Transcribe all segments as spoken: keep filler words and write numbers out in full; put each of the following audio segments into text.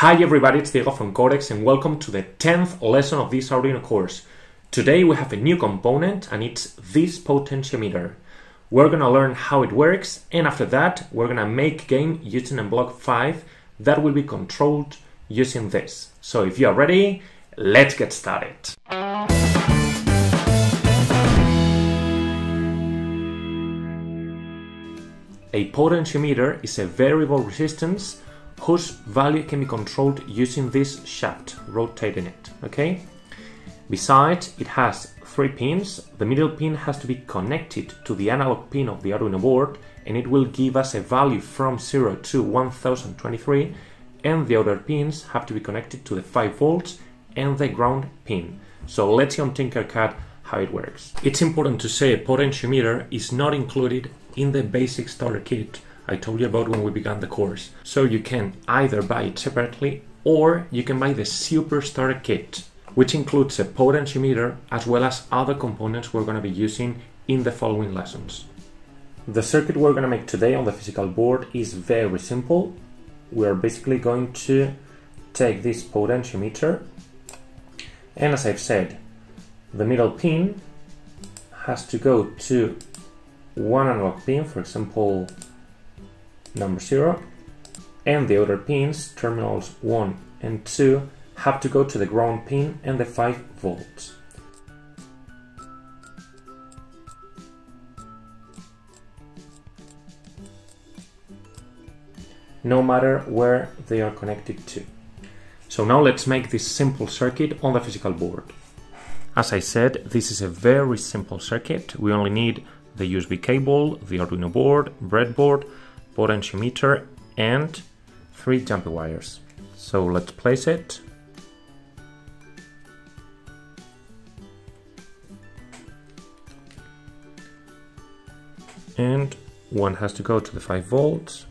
Hi everybody, it's Diego from Codex and welcome to the tenth lesson of this Arduino course. Today we have a new component and it's this potentiometer. We're gonna learn how it works and after that we're gonna make a game using m block five that will be controlled using this. So if you are ready, let's get started. A potentiometer is a variable resistance whose value can be controlled using this shaft, rotating it, okay? Besides, it has three pins. The middle pin has to be connected to the analog pin of the Arduino board and it will give us a value from zero to one thousand twenty-three, and the other pins have to be connected to the five volts and the ground pin. So let's see on Tinkercad how it works. It's important to say a potentiometer is not included in the basic starter kit I told you about when we began the course. So you can either buy it separately or you can buy the Super Starter Kit, which includes a potentiometer as well as other components we're going to be using in the following lessons. The circuit we're going to make today on the physical board is very simple. We're basically going to take this potentiometer and, as I've said, the middle pin has to go to one analog pin, for example number zero, and the other pins, terminals one and two, have to go to the ground pin and the five volts. No matter where they are connected to. So now let's make this simple circuit on the physical board. As I said, this is a very simple circuit. We only need the U S B cable, the Arduino board, breadboard, potentiometer and three jumpy wires. So let's place it. And one has to go to the five volts.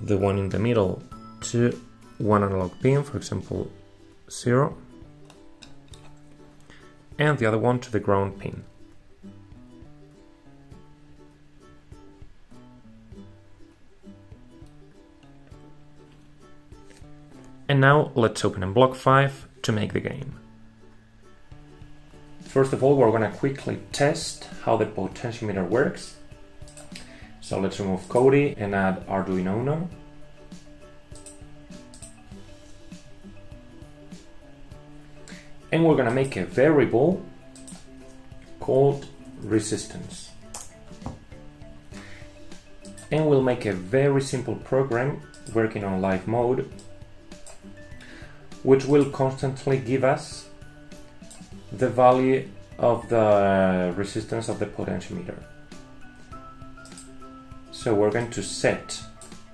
The one in the middle to one analog pin, for example, zero. And the other one to the ground pin. And now let's open m block five to make the game. First of all, we're going to quickly test how the potentiometer works. So let's remove Kodi and add Arduino Uno. And we're going to make a variable called resistance. And we'll make a very simple program working on live mode, which will constantly give us the value of the resistance of the potentiometer. So we're going to set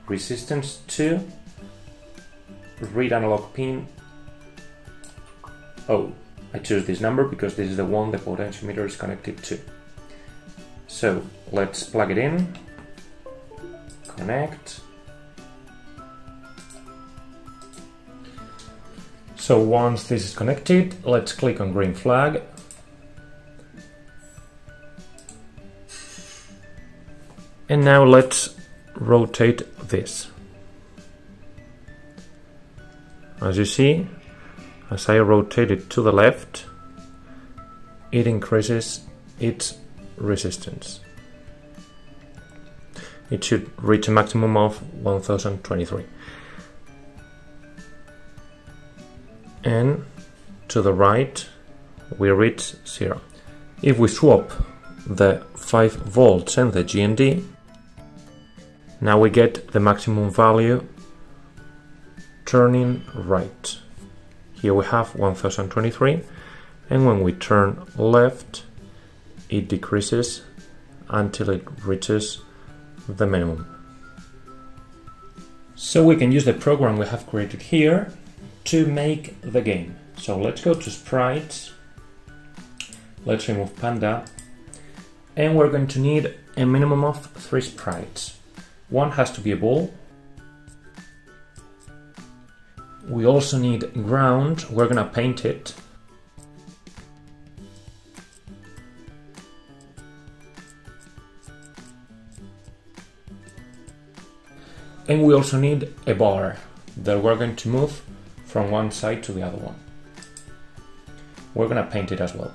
resistance to read analog pin zero. I choose this number because this is the one the potentiometer is connected to. So let's plug it in, connect. So once this is connected, let's click on green flag. And now let's rotate this. As you see, as I rotate it to the left, it increases its resistance. It should reach a maximum of one thousand twenty-three. And to the right we reach zero. If we swap the five volts and the G N D, now we get the maximum value turning right. Here we have one thousand twenty-three, and when we turn left it decreases until it reaches the minimum. So we can use the program we have created here to make the game. So let's go to sprites, let's remove panda, and we're going to need a minimum of three sprites. One has to be a ball. We also need ground, we're gonna paint it. And we also need a bar that we're going to move from one side to the other one. We're gonna paint it as well.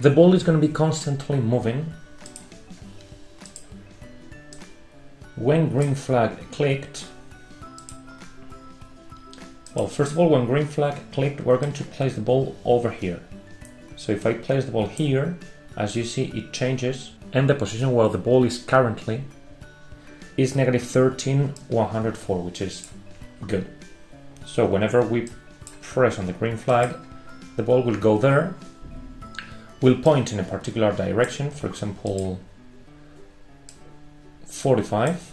The ball is going to be constantly moving. When green flag clicked, well, first of all, when green flag clicked, we're going to place the ball over here. So if I place the ball here, as you see, it changes, and the position where the ball is currently is negative thirteen, one hundred four, which is good. So whenever we press on the green flag, the ball will go there, will point in a particular direction, for example, forty-five,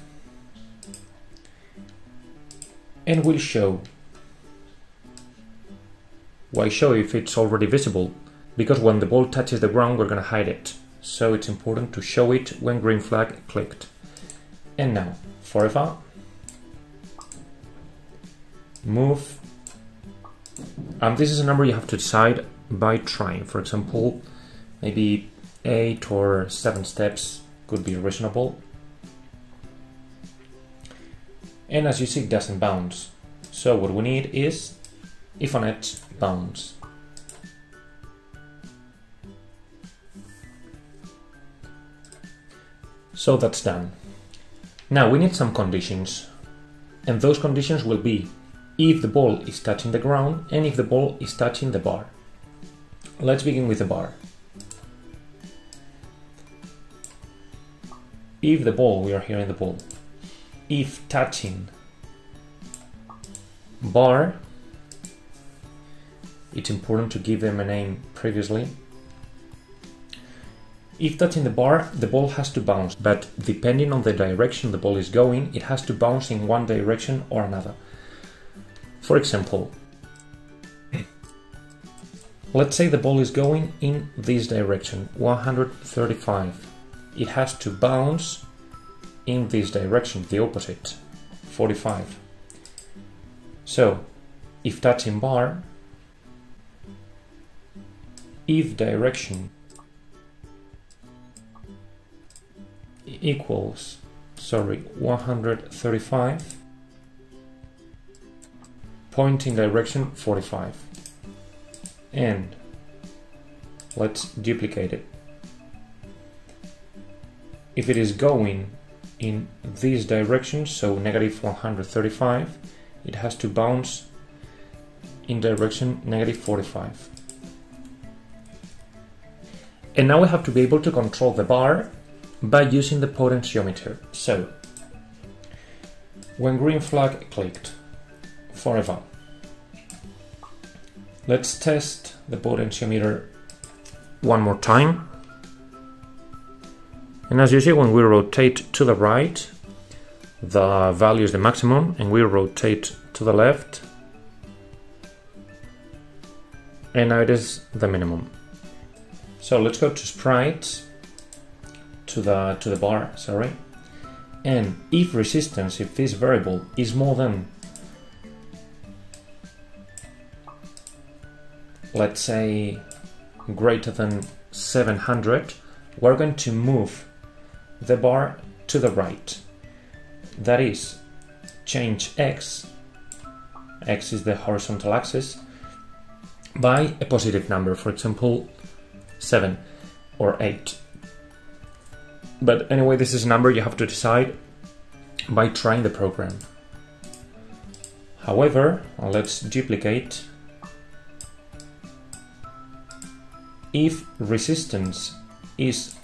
and will show. Why show if it's already visible? Because when the ball touches the ground, we're gonna hide it. So it's important to show it when green flag clicked. And now, forever, move. Um, this is a number you have to decide by trying, for example, maybe eight or seven steps could be reasonable. And as you see, it doesn't bounce. So what we need is if on it bounce. So that's done. Now we need some conditions, and those conditions will be if the ball is touching the ground and if the ball is touching the bar. Let's begin with the bar. If the ball, we are here in the ball, if touching bar, it's important to give them a name previously. If touching the bar, the ball has to bounce, but depending on the direction the ball is going, it has to bounce in one direction or another. For example, let's say the ball is going in this direction, one hundred thirty-five. It has to bounce in this direction, the opposite, forty-five. So, if touching bar, if direction equals, sorry, one hundred thirty-five, pointing direction forty-five. And let's duplicate it. If it is going in this direction, so negative one hundred thirty-five, it has to bounce in direction negative forty-five. And now we have to be able to control the bar by using the potentiometer. So when green flag clicked, forever. Let's test the potentiometer one more time. And as you see, when we rotate to the right, the value is the maximum, and we rotate to the left, and now it is the minimum. So let's go to sprites, to the to the bar, sorry. And if resistance, if this variable is more than, let's say, greater than seven hundred, we're going to move the bar to the right. That is, change x, x is the horizontal axis, by a positive number, for example, seven or eight. But anyway, this is a number you have to decide by trying the program. However, let's duplicate. If resistance is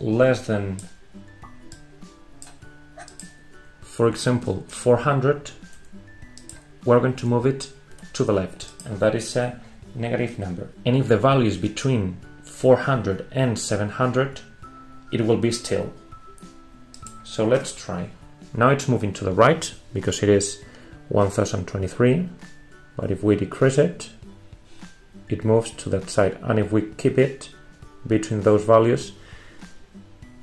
less than, for example, four hundred, we're going to move it to the left, and that is a negative number. And if the value is between four hundred and seven hundred, it will be still. So let's try. Now it's moving to the right because it is one thousand twenty-three, but if we decrease it, it moves to that side, and if we keep it between those values,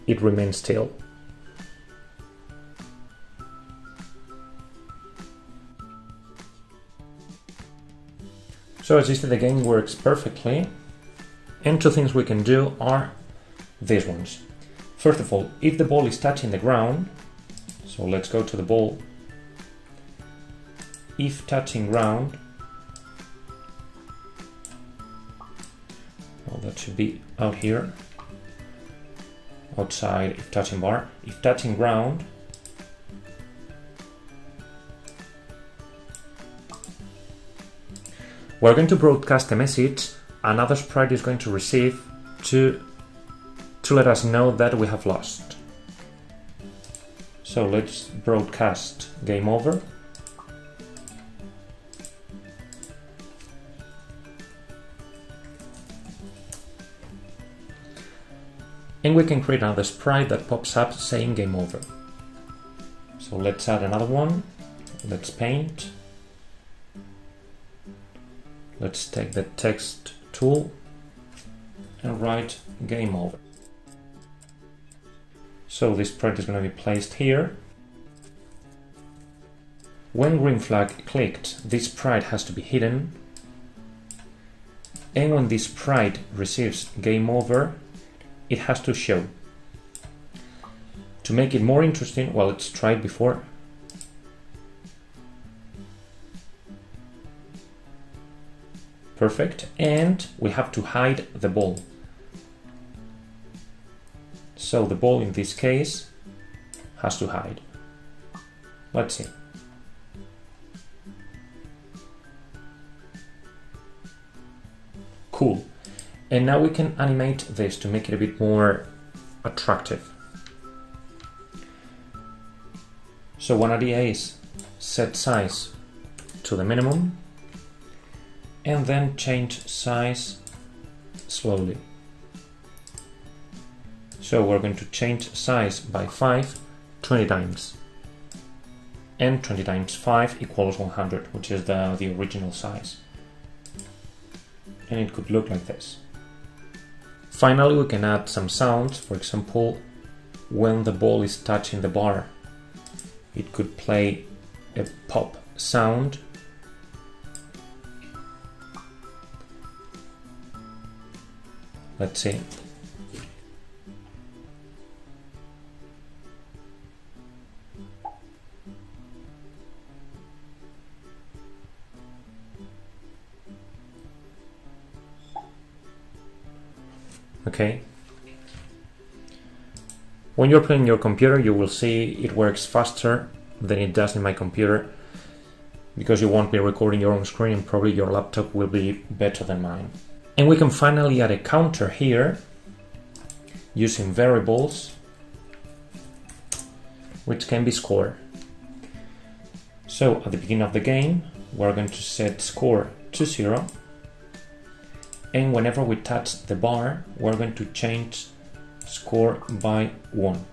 it remains still. So as you see, the game works perfectly, and two things we can do are these ones. First of all, if the ball is touching the ground, so let's go to the ball, if touching ground, well, that should be out here, outside if touching bar, if touching ground, we're going to broadcast a message. Another sprite is going to receive to, to let us know that we have lost. So let's broadcast game over. And we can create another sprite that pops up saying game over. So let's add another one. Let's paint. Let's take the text tool and write game over. So this sprite is going to be placed here. When green flag clicked, this sprite has to be hidden. And when this sprite receives game over, it has to show. To make it more interesting, well, let's try it before. Perfect, and we have to hide the ball. So the ball in this case has to hide. Let's see. Cool. And now we can animate this to make it a bit more attractive. So one idea is set size to the minimum, and then change size slowly. So we're going to change size by five, twenty times. And twenty times five equals one hundred, which is the, the original size. And it could look like this. Finally, we can add some sounds. For example, when the ball is touching the bar, it could play a pop sound. Let's see. Okay. When you're playing your computer, you will see it works faster than it does in my computer, because you won't be recording your own screen and probably your laptop will be better than mine. And we can finally add a counter here using variables, which can be score. So at the beginning of the game, we're going to set score to zero. And whenever we touch the bar, we're going to change score by one.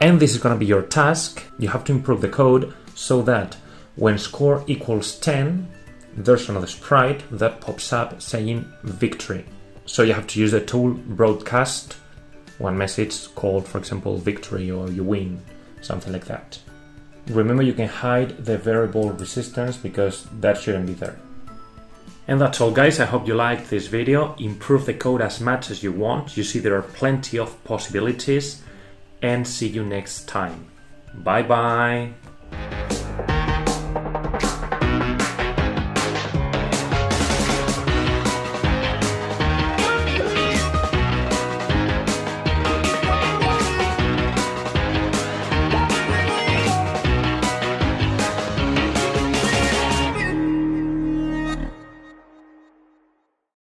And this is going to be your task. You have to improve the code so that when score equals ten, there's another sprite that pops up saying victory. So you have to use the tool broadcast one message called, for example, victory or you win, something like that. Remember, you can hide the variable resistance because that shouldn't be there. And that's all, guys. I hope you liked this video. Improve the code as much as you want. You see there are plenty of possibilities, and see you next time. Bye bye.